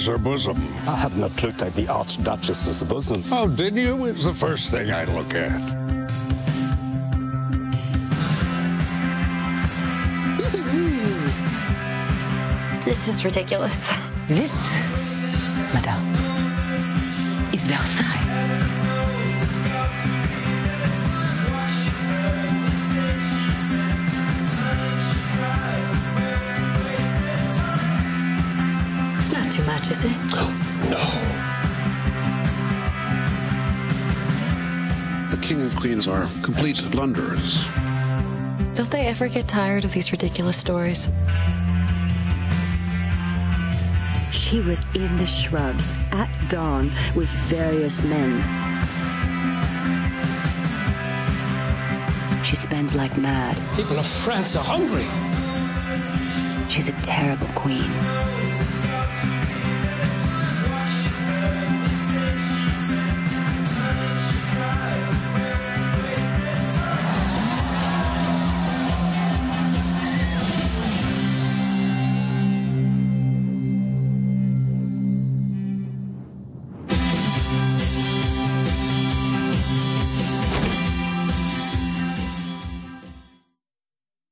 is her bosom? I have no clue that the Archduchess's bosom. Oh, did you? It's the first thing I look at. This is ridiculous. This, madame, is Versailles. It's not too much, is it? Oh, no. The king and queens are complete blunderers. Don't they ever get tired of these ridiculous stories? She was in the shrubs at dawn with various men. She spends like mad. People of France are hungry. She's a terrible queen.